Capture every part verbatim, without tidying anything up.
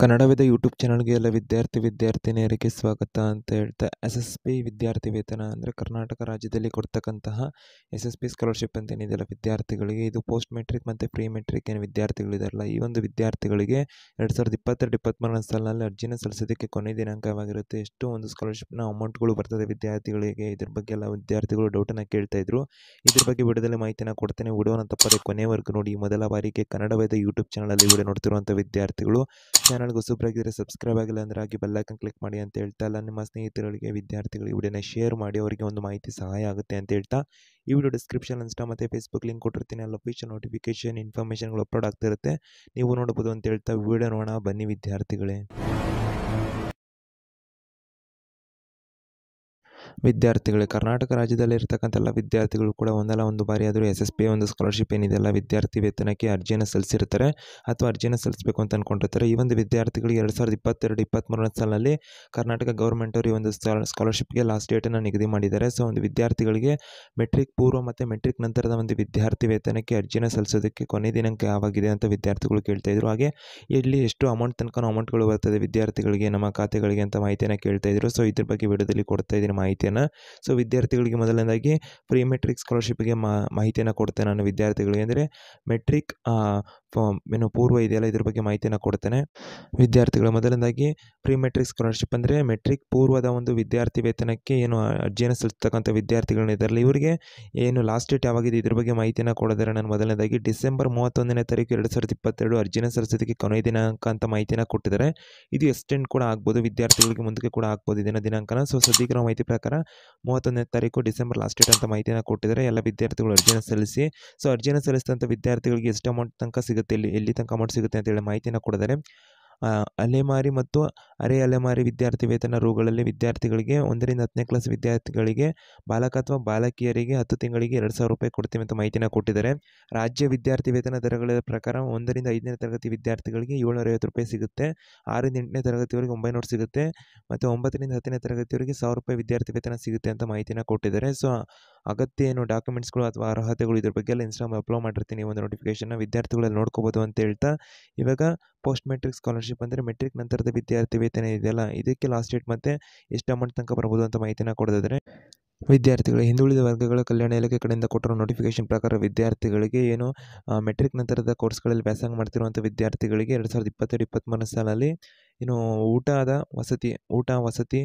Kannada Veda YouTube ಚಾನಲ್ಗೆ ಎಲ್ಲ ವಿದ್ಯಾರ್ಥಿ ವಿದ್ಯಾರ್ಥಿನಿಯರಿಗೆ ಸ್ವಾಗತ ಅಂತ ಹೇಳ್ತಾ ಎಸ್ ಎಸ್ ಪಿ ವಿದ್ಯಾರ್ಥಿ ವೇತನ ಅಂದರೆ ಕರ್ನಾಟಕ ರಾಜ್ಯದಲ್ಲಿ ಕೊಡ್ತಕ್ಕಂತಹ ಎಸ್ ಎಸ್ ಪಿ ಸ್ಕಾಲರ್ಶಿಪ್ ಅಂತ ಏನಿದೆಯಲ್ಲ ವಿದ್ಯಾರ್ಥಿಗಳಿಗೆ, ಇದು ಪೋಸ್ಟ್ ಮೆಟ್ರಿಕ್ ಮತ್ತು ಪ್ರೀ ಮೆಟ್ರಿಕ್ ಏನು ವಿದ್ಯಾರ್ಥಿಗಳಿದಾರಲ್ಲ ಈ ಒಂದು ವಿದ್ಯಾರ್ಥಿಗಳಿಗೆ ಎರಡು ಸಾವಿರದ ಇಪ್ಪತ್ತೆರಡು ಇಪ್ಪತ್ತ್ಮೂರನೇ ಸಾಲಿನಲ್ಲಿ ಅರ್ಜಿನ ಸಲ್ಲಿಸೋದಕ್ಕೆ ಕೊನೆ ದಿನಾಂಕವಾಗಿರುತ್ತೆ. ಎಷ್ಟು ಒಂದು ಸ್ಕಾಲರ್ಶಿಪ್ನ ಅಮೌಂಟ್ಗಳು ಬರ್ತದೆ ವಿದ್ಯಾರ್ಥಿಗಳಿಗೆ, ಇದ್ರ ಬಗ್ಗೆ ಎಲ್ಲ ವಿದ್ಯಾರ್ಥಿಗಳು ಡೌಟನ್ನು ಕೇಳ್ತಾ ಇದ್ರು. ಇದ್ರ ಬಗ್ಗೆ ವಿಡಿಯೋದಲ್ಲಿ ಮಾಹಿತಿನ ಕೊಡ್ತೇನೆ, ವಿಡಿಯೋನ ತಪ್ಪದೆ ಕೊನೆವರೆಗೂ ನೋಡಿ. ಮೊದಲ ಬಾರಿಗೆ ಕನ್ನಡ ವೇದ ಯೂಟ್ಯೂಬ್ ಚಾನಲಲ್ಲಿ ವಿಡಿಯೋ ನೋಡ್ತಿರುವಂಥ ವಿದ್ಯಾರ್ಥಿಗಳು ಚಾನಲ್ ಹೊಸಬ್ರಾಗಿದ್ದರೆ ಸಬ್ಸ್ಕ್ರೈಬ್ ಆಗಿಲ್ಲ ಅಂದರೆ ಆಗಿ ಬೆಲ್ ಐಕನ್ ಕ್ಲಿಕ್ ಮಾಡಿ ಅಂತ ಹೇಳ್ತಾ, ಇಲ್ಲ ನಿಮ್ಮ ಸ್ನೇಹಿತರಿಗೆ ವಿದ್ಯಾರ್ಥಿಗಳಿಗೆ ವಿಡಿಯೋನ ಶೇರ್ ಮಾಡಿ ಅವರಿಗೆ ಒಂದು ಮಾಹಿತಿ ಸಹಾಯ ಆಗುತ್ತೆ ಅಂತ ಹೇಳ್ತಾ, ಈ ವಿಡಿಯೋ ಡಿಸ್ಕ್ರಿಪ್ಷನ್ ಇನ್ಸ್ಟಾ ಮತ್ತು ಫೇಸ್ಬುಕ್ ಲಿಂಕ್ ಕೊಟ್ಟಿರ್ತೀನಿ. ಲೊಕೇಶನ್ ನೋಟಿಫಿಕೇಶನ್ ಇನ್ಫಾರ್ಮೇಷನ್ಗಳು ಅಪ್ಲೋಡ್ ಆಗ್ತಿರುತ್ತೆ, ನೀವು ನೋಡ್ಬೋದು ಅಂತ ಹೇಳ್ತಾ ವಿಡಿಯೋ ನೋಡೋಣ ಬನ್ನಿ ವಿದ್ಯಾರ್ಥಿಗಳೇ. ವಿದ್ಯಾರ್ಥಿಗಳೇ ಕರ್ನಾಟಕ ರಾಜ್ಯದಲ್ಲಿ ಇರ್ತಕ್ಕಂಥ ಎಲ್ಲ ವಿದ್ಯಾರ್ಥಿಗಳು ಕೂಡ ಒಂದಲ್ಲ ಒಂದು ಬಾರಿ ಆದರೂ ಎಸ್ ಎಸ್ ಪಿ ಒಂದು ಸ್ಕಾಲರ್ಶಿಪ್ ಏನಿದೆಲ್ಲ ವಿದ್ಯಾರ್ಥಿ ವೇತನಕ್ಕೆ ಅರ್ಜಿಯನ್ನು ಸಲ್ಲಿಸಿರ್ತಾರೆ ಅಥವಾ ಅರ್ಜಿಯನ್ನು ಸಲ್ಲಿಸಬೇಕು ಅಂತ ಅಂದ್ಕೊಂಡಿರ್ತಾರೆ. ಈ ಒಂದು ವಿದ್ಯಾರ್ಥಿಗಳಿಗೆ ಎರಡು ಸಾವಿರದ ಇಪ್ಪತ್ತೆರಡು ಇಪ್ಪತ್ತ್ಮೂರನೇ ಸಾಲಿನಲ್ಲಿ ಕರ್ನಾಟಕ ಗೌರ್ಮೆಂಟ್ ಅವರು ಈ ಒಂದು ಸ್ಕಾಲರ್ಶಿಪ್ಗೆ ಲಾಸ್ಟ್ ಡೇಟನ್ನು ನಿಗದಿ ಮಾಡಿದ್ದಾರೆ. ಸೊ ಒಂದು ವಿದ್ಯಾರ್ಥಿಗಳಿಗೆ ಮೆಟ್ರಿಕ್ ಪೂರ್ವ ಮತ್ತು ಮೆಟ್ರಿಕ್ ನಂತರದ ಒಂದು ವಿದ್ಯಾರ್ಥಿ ವೇತನಕ್ಕೆ ಅರ್ಜಿಯನ್ನು ಸಲ್ಲಿಸೋದಕ್ಕೆ ಕೊನೆ ದಿನಾಂಕ ಯಾವಾಗಿದೆ ಅಂತ ವಿದ್ಯಾರ್ಥಿಗಳು ಕೇಳ್ತಾಯಿದ್ರು. ಹಾಗೆ ಇಲ್ಲಿ ಎಷ್ಟು ಅಮೌಂಟ್ ತನಕ ಅಮೌಂಟ್ಗಳು ಬರ್ತದೆ ವಿದ್ಯಾರ್ಥಿಗಳಿಗೆ ನಮ್ಮ ಖಾತೆಗಳಿಗೆ ಅಂತ ಮಾಹಿತಿಯನ್ನು ಕೇಳ್ತಾಯಿದ್ರು. ಸೊ ಇದ್ರ ಬಗ್ಗೆ ವಿಡಿಯೋದಲ್ಲಿ ಕೊಡ್ತಾ ಇದ್ದೀನಿ ಮಾಹಿತಿ. ಸೊ ವಿದ್ಯಾರ್ಥಿಗಳಿಗೆ ಮೊದಲನೇದಾಗಿ ಪ್ರೀ ಮೆಟ್ರಿಕ್ ಸ್ಕಾಲರ್ಶಿಪ್ಗೆ ಮಾಹಿತಿಯನ್ನು ಕೊಡ್ತೇನೆ ನಾನು ವಿದ್ಯಾರ್ಥಿಗಳಿಗೆ, ಅಂದರೆ ಮೆಟ್ರಿಕ್ ಏನು ಪೂರ್ವ ಇದೆಯಲ್ಲ ಇದ್ರ ಬಗ್ಗೆ ಮಾಹಿತಿಯನ್ನು ಕೊಡ್ತೇನೆ ವಿದ್ಯಾರ್ಥಿಗಳು. ಮೊದಲನೇದಾಗಿ ಪ್ರೀ ಮೆಟ್ರಿಕ್ ಸ್ಕಾಲರ್ಶಿಪ್ ಅಂದರೆ ಮೆಟ್ರಿಕ್ ಪೂರ್ವದ ಒಂದು ವಿದ್ಯಾರ್ಥಿ ವೇತನಕ್ಕೆ ಏನು ಅರ್ಜಿಯನ್ನು ಸಲ್ಲಿಸ್ತಕ್ಕಂಥ ವಿದ್ಯಾರ್ಥಿಗಳನ್ನ ಇದರಲ್ಲಿ ಇವರಿಗೆ ಏನು ಲಾಸ್ಟ್ ಡೇಟ್ ಯಾವಾಗಿದೆ ಇದ್ರ ಬಗ್ಗೆ ಮಾಹಿತಿಯನ್ನು ಕೊಡೋದಾರೆ ನಾನು ಮೊದಲನೇದಾಗಿ ಡಿಸೆಂಬರ್ ಮೂವತ್ತೊಂದನೇ ತಾರೀಕು ಎರಡು ಸಾವಿರದ ಇಪ್ಪತ್ತೆರಡು ಅರ್ಜಿಯನ್ನು ಸಲ್ಲಿಸೋದಕ್ಕೆ ಕೊನೆಯ ದಿನಾಂಕ ಅಂತ ಮಾಹಿತಿಯನ್ನು ಕೊಟ್ಟಿದ್ದಾರೆ. ಇದು ಎಕ್ಸ್ಟೆಂಡ್ ಕೂಡ ಆಗ್ಬೋದು, ವಿದ್ಯಾರ್ಥಿಗಳಿಗೆ ಮುಂದಕ್ಕೆ ಕೂಡ ಆಗ್ಬೋದು ಇದನ್ನ ದಿನಾಂಕನ. ಸೊ ಸದ್ಯಕ್ಕೆ ನಾವು ಮಾಹಿತಿ ಪ್ರಕಾರ ಮೂವತ್ತೊಂದನೇ ತಾರೀಕು ಡಿಸೆಂಬರ್ ಲಾಸ್ಟ್ ಡೇಟ್ ಅಂತ ಮಾಹಿತಿಯನ್ನು ಕೊಟ್ಟಿದ್ದಾರೆ. ಎಲ್ಲ ವಿದ್ಯಾರ್ಥಿಗಳು ಅರ್ಜಿಯನ್ನು ಸಲ್ಲಿಸಿ. ಸೊ ಅರ್ಜಿಯನ್ನು ಸಲ್ಲಿಸಿದಂಥ ವಿದ್ಯಾರ್ಥಿಗಳಿಗೆ ಎಷ್ಟು ಅಮೌಂಟ್ ತನಕ ಸಿಗುತ್ತೆ, ಇಲ್ಲಿ ಎಲ್ಲಿ ತನಕ ಅಮೌಂಟ್ ಸಿಗುತ್ತೆ ಅಂತೇಳಿ ಮಾಹಿತಿಯನ್ನು ಕೊಡಿದ್ದಾರೆ. ಅಲೆಮಾರಿ ಮತ್ತು ಅರೆ ಅಲೆಮಾರಿ ವಿದ್ಯಾರ್ಥಿ ವೇತನ ರೂಗಳಲ್ಲಿ ವಿದ್ಯಾರ್ಥಿಗಳಿಗೆ ಒಂದರಿಂದ ಹತ್ತನೇ ಕ್ಲಾಸ್ ವಿದ್ಯಾರ್ಥಿಗಳಿಗೆ ಬಾಲಕ ಅಥವಾ ಬಾಲಕಿಯರಿಗೆ ಹತ್ತು ತಿಂಗಳಿಗೆ ಎರಡು ಸಾವಿರ ರೂಪಾಯಿ ಕೊಡ್ತೀವಿ ಅಂತ ಮಾಹಿತಿನ ಕೊಟ್ಟಿದ್ದಾರೆ. ರಾಜ್ಯ ವಿದ್ಯಾರ್ಥಿ ವೇತನ ದರಗಳ ಪ್ರಕಾರ ಒಂದರಿಂದ ಐದನೇ ತರಗತಿ ವಿದ್ಯಾರ್ಥಿಗಳಿಗೆ ಏಳ್ನೂರ ಐವತ್ತು ರೂಪಾಯಿ ಸಿಗುತ್ತೆ, ಆರರಿಂದ ಎಂಟನೇ ತರಗತಿಯವರಿಗೆ ಒಂಬೈನೂರು ಸಿಗುತ್ತೆ, ಮತ್ತು ಒಂಬತ್ತರಿಂದ ಹತ್ತನೇ ತರಗತಿಯವರಿಗೆ ಸಾವಿರ ರೂಪಾಯಿ ವಿದ್ಯಾರ್ಥಿ ವೇತನ ಸಿಗುತ್ತೆ ಅಂತ ಮಾಹಿತಿನ ಕೊಟ್ಟಿದ್ದಾರೆ. ಸೊ ಅಗತ್ಯ ಏನು ಡಾಕ್ಯುಮೆಂಟ್ಸ್ಗಳು ಅಥವಾ ಅರ್ಹತೆಗಳು ಇದ್ರ ಬಗ್ಗೆ ಎಲ್ಲ ಇನ್ಸ್ಟಾಗ್ರಾಮ್ ಅಪ್ಲೋಡ್ ಮಾಡಿರ್ತೀನಿ ಒಂದು ನೋಟಿಫಿಕೇಷನ್ನ, ವಿದ್ಯಾರ್ಥಿಗಳಲ್ಲಿ ನೋಡ್ಕೋಬೋದು ಅಂತ ಹೇಳ್ತಾ, ಇವಾಗ ಪೋಸ್ಟ್ ಮೆಟ್ರಿಕ್ ಸ್ಕಾಲರ್ಶಿಪ್ ಅಂದರೆ ಮೆಟ್ರಿಕ್ ನಂತರದ ವಿದ್ಯಾರ್ಥಿ ವೇತನ ಇದೆಯಲ್ಲ ಇದಕ್ಕೆ ಲಾಸ್ಟ್ ಡೇಟ್ ಮತ್ತು ಎಷ್ಟು ಅಮೌಂಟ್ ತನಕ ಬರ್ಬೋದು ಅಂತ ಮಾಹಿತಿನ ಕೊಡೋದಾದರೆ ವಿದ್ಯಾರ್ಥಿಗಳು ಹಿಂದುಳಿದ ವರ್ಗಗಳ ಕಲ್ಯಾಣ ಇಲಾಖೆ ಕಡೆಯಿಂದ ಕೊಟ್ಟಿರೋ ನೋಟಿಫಿಕೇಷನ್ ಪ್ರಕಾರ ವಿದ್ಯಾರ್ಥಿಗಳಿಗೆ ಏನು ಮೆಟ್ರಿಕ್ ನಂತರದ ಕೋರ್ಸ್ಗಳಲ್ಲಿ ವ್ಯಾಸಂಗ ಮಾಡ್ತಿರುವಂಥ ವಿದ್ಯಾರ್ಥಿಗಳಿಗೆ ಎರಡು ಸಾವಿರದ ಇಪ್ಪತ್ತೆರಡು ಇಪ್ಪತ್ತ್ಮೂರನೇ ಸಾಲಲ್ಲಿ ಏನು ಊಟದ ವಸತಿ ಊಟ ವಸತಿ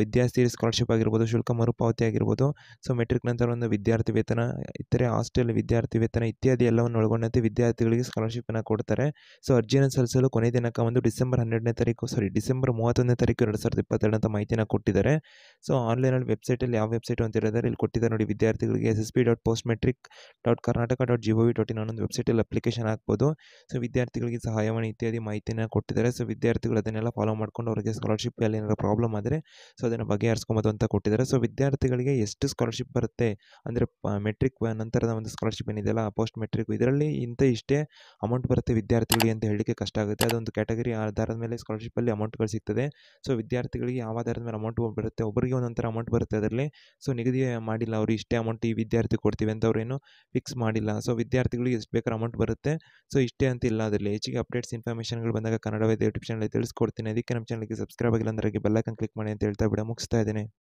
ವಿದ್ಯಾರ್ಥಿ ಸ್ಕಾಲರ್ಶಿಪ್ ಆಗಿರ್ಬೋದು, ಶುಲ್ಕ ಮರುಪಾವತಿ ಆಗಿರ್ಬೋದು, ಸೊ ಮೆಟ್ರಿಕ್ ನಂತರ ಒಂದು ವಿದ್ಯಾರ್ಥಿ ವೇತನ, ಇತರೆ ಹಾಸ್ಟೆಲ್ ವಿದ್ಯಾರ್ಥಿ ವೇತನ ಇತ್ಯಾದಿ ಎಲ್ಲವನ್ನು ಒಳಗೊಂಡಂತೆ ವಿದ್ಯಾರ್ಥಿಗಳಿಗೆ ಸ್ಕಾಲರ್ಶಿಪ್ಪನ್ನು ಕೊಡ್ತಾರೆ. ಸೊ ಅರ್ಜಿಯನ್ನು ಸಲ್ಲಿಸಲು ಕೊನೆ ದಿನಾಂಕ ಒಂದು ಡಿಸೆಂಬರ್ ಹನ್ನೆರಡನೇ ತಾರೀಕು ಸಾರಿ ಡಿಸೆಂಬರ್ ಮೂವತ್ತೊಂದನೇ ತಾರೀಕು ಎರಡು ಸಾವಿರದ ಇಪ್ಪತ್ತೆರಡು ಅಂತ ಮಾಹಿತಿನ ಕೊಟ್ಟಿದ್ದಾರೆ. ಸೊ ಆನ್ಲೈನಲ್ಲಿ ವೆಬ್ಸೈಟಲ್ಲಿ ಯಾವ ವೆಬ್ಸೈಟ್ ಅಂತ ಹೇಳಿದರೆ ಇಲ್ಲಿ ಕೊಟ್ಟಿದ್ದಾರೆ ನೋಡಿ ವಿದ್ಯಾರ್ಥಿಗಳಿಗೆ S S P dot post matric dot Karnataka dot G O V dot in ಅನ್ನೊಂದು ವೆಬ್ಸೈಟಲ್ಲಿ ಅಪ್ಲಿಕೇಶನ್ ಹಾಕ್ಬೋದು. ಸೊ ವಿದ್ಯಾರ್ಥಿಗಳಿಗೆ ಸಹಾಯವಾಣಿ ಇತ್ಯಾದಿ ಮಾಹಿತಿನ ಕೊಟ್ಟಿದ್ದಾರೆ. ಸೊ ವಿದ್ಯಾರ್ಥಿಗಳು ಅದನ್ನು ಎಲ್ಲ ಫಾಲೋ ಮಾಡಿಕೊಂಡು ಅವರಿಗೆ ಸ್ಕಾಲರ್ಶಿಪ್ ಅಲ್ಲಿ ಏನಾದರೂ ಪ್ರಾಬ್ಲಮ್ ಆದರೆ ಸೊ ಅದನ್ನು ಬಗೆಹರಿಸ್ಕೊಂಬೋದು ಅಂತ ಕೊಟ್ಟಿದ್ದಾರೆ. ಸೊ ವಿದ್ಯಾರ್ಥಿಗಳಿಗೆ ಎಷ್ಟು ಸ್ಕಾಲರ್ಶಿಪ್ ಬರುತ್ತೆ ಅಂದರೆ ಮೆಟ್ರಿಕ್ ನಂತರದ ಒಂದು ಸ್ಕಾಲರ್ಶಿಪ್ ಏನಿದೆಯಲ್ಲ ಪೋಸ್ಟ್ ಮೆಟ್ರಿಕ್ ಇದರಲ್ಲಿ ಇಂಥ ಇಷ್ಟೇ ಅಮೌಂಟ್ ಬರುತ್ತೆ ವಿದ್ಯಾರ್ಥಿಗಳಿಗೆ ಅಂತ ಹೇಳಲಿಕ್ಕೆ ಕಷ್ಟ ಆಗುತ್ತೆ. ಅದೊಂದು ಕ್ಯಾಟಗರಿ ಆಧಾರದ ಮೇಲೆ ಸ್ಕಾಲರ್ಶಿಪ್ಪಲ್ಲಿ ಅಮೌಂಟ್ಗಳು ಸಿಗ್ತದೆ. ಸೊ ವಿದ್ಯಾರ್ಥಿಗಳಿಗೆ ಯಾವ ಆಧಾರದ ಮೇಲೆ ಅಮೌಂಟ್ ಬರುತ್ತೆ, ಒಬ್ಬರಿಗೆ ಒಂದೊಂಥರ ಅಮೌಂಟ್ ಬರುತ್ತೆ ಅದರಲ್ಲಿ. ಸೊ ನಿಗದಿ ಮಾಡಿಲ್ಲ ಅವರು ಇಷ್ಟೇ ಅಮೌಂಟ್ ಈ ವಿದ್ಯಾರ್ಥಿ ಕೊಡ್ತೀವಿ ಅಂತ ಅವ್ರೇನು ಫಿಕ್ಸ್ ಮಾಡಿಲ್ಲ. ಸೊ ವಿದ್ಯಾರ್ಥಿಗಳಿಗೆ ಎಷ್ಟು ಬೇಕಾದ್ರೆ ಅಮೌಂಟ್ ಬರುತ್ತೆ, ಸೊ ಇಷ್ಟೇ ಅಂತ ಇಲ್ಲ. ಅದರಲ್ಲಿ ಹೆಚ್ಚಿಗೆ ಅಪ್ಡೇಟ್ಸ್ ಇನ್ಫಾರ್ಮೇಷನ್ಗಳು ಬಂದಾಗ ಕನ್ನಡ ವೇದ ಯೂಟ್ಯೂಬ್ ಚಾನಲ್ ತಿಳಿಸ್ಕೊಡ್ತೀನಿ. ಅದಕ್ಕೆ ನಮ್ಮ ಚಾನಲ್ಗೆ ಸಬ್ಸ್ಕ್ರೈಬ್ ಆಗಿಲ್ಲ ಅಂದರೆ ಬೆಲ್ ಐಕನ್ ಕ್ಲಿಕ್ ಮಾಡಿ ಅಂತ ಹೇಳ್ತಾ ಬಿಡ ಮುಗಿಸ್ತಾ ಇದ್ದೇನೆ.